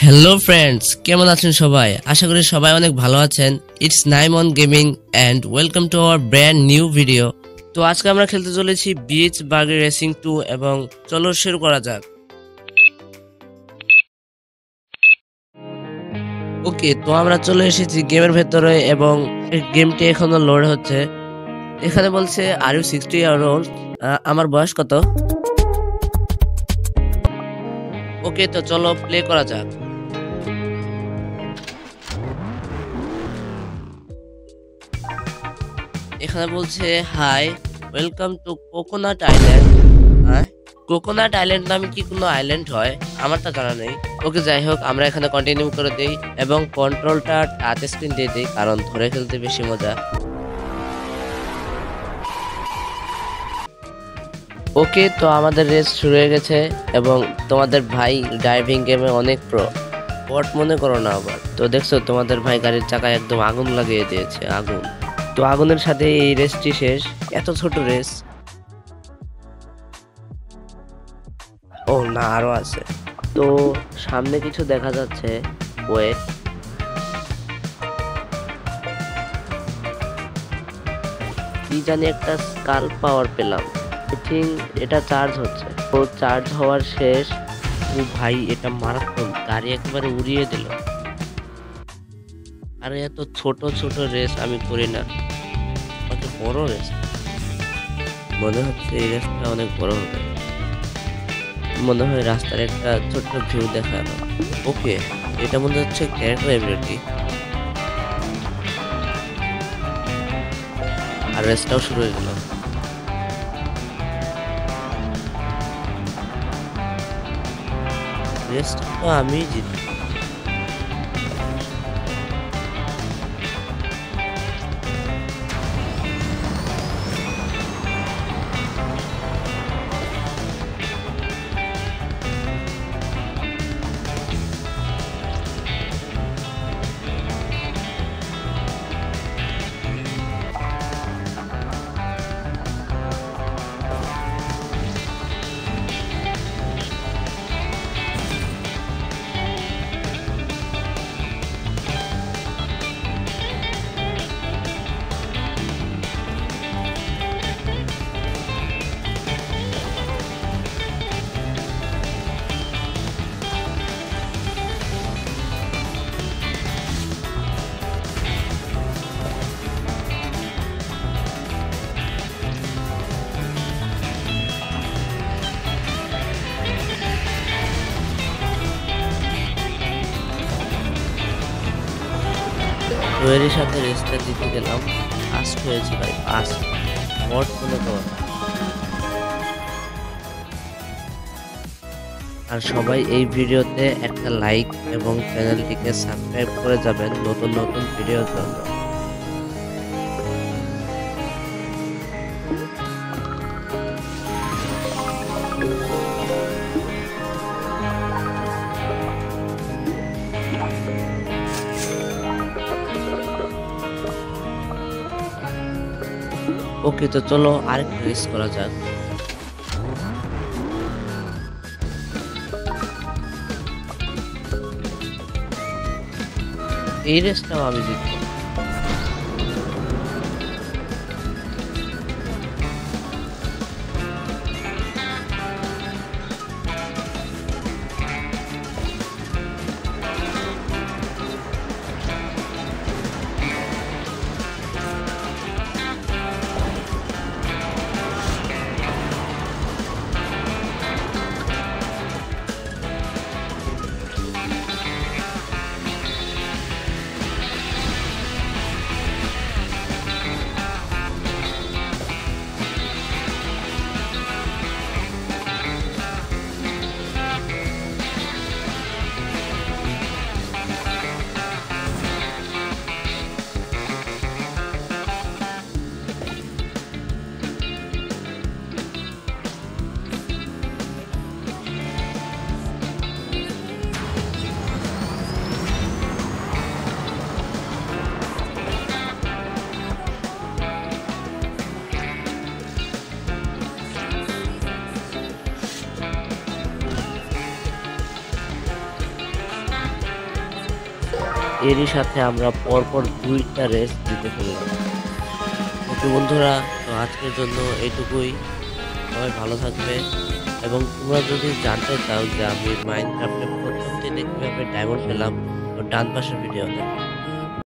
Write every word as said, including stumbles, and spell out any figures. Hello friends, kemon achen shobai? Asha kori shobai onek bhalo achen. It's Naim On Gaming and welcome to our brand new video. To ajke amra khelte cholechi Beach Buggy Racing two ebong cholo shuru kora jak. Okay, to amra chole eshechi game er bhetore ebong game ti ekhono load hocche. Ekhane bolche are you sixty year old? Amar boyosh koto? Okay, to cholo play kora jak. এখানে বলছে hi welcome to coconut island হ্যাঁ coconut island নামে কি কোনো island হয় আমার তা জানা নেই ওকে যাই হোক আমরা এখানে কন্টিনিউ করে দেই এবং কন্ট্রোলটা টাচ স্ক্রিন দিয়ে দেই কারণ ধরে খেলতে বেশি মজা ওকে তো আমাদের রেস শুরু হয়ে গেছে এবং তোমাদের ভাই ড্রাইভিং গেমে অনেক প্রো বট মনে করো না আবার তো দেখছো তোমাদের ভাই গাড়ির চাকায় একদম আগুন লাগিয়ে দিয়েছে আগুন তো আগুনের সাথে এই রেসটি শেষ এত ছোট রেস ও না আরো আছে তো সামনে কিছু দেখা যাচ্ছে ওয়েট কি জানি একটা স্কাল পাওয়ার পেলাম থিং এটা চার্জ হচ্ছে তো চার্জ হওয়ার শেষ ও ভাই এটা মারাত্মক গাড়ি একবারে উড়িয়ে দিল আরে এত ছোট ছোট রেস আমি করি না কত বড় রেস মনে হচ্ছে এই রেসটা অনেক বড় হবে মনে হয় রাস্তার একটা ছোট ভিউ দেখানো ওকে এটা মনে হচ্ছে ক্যারেক্টার এবিলিটি আর রেসটাও শুরু হয়ে গেল রেসটা আমি জিতি ওয়েরের সাথে রেসটা জিতে গেলাম পাস হয়েছে ভাই পাস বট মনে করো আর সবাই এই ভিডিওতে একটা লাইক এবং চ্যানেলটিকে সাবস্ক্রাইব করে যাবেন নতুন নতুন ভিডিওর জন্য ওকে তো চলো আরেকটা রেস করা যাক এই রেসটাও আমি জিতব এরই সাথে আমরা পরপর দুইটা রেস জিতে ফেললাম। ওকে বন্ধুরা, তো আজকের জন্য এইটুকুই। সবাই ভালো থাকবে, এবং তোমরা যদি জানতে চাও যে আমি মাইনক্রাফটে প্রথম দিনে কীভাবে ডায়মন্ড পেলাম, তো ডান পাশের ভিডিও দেখো।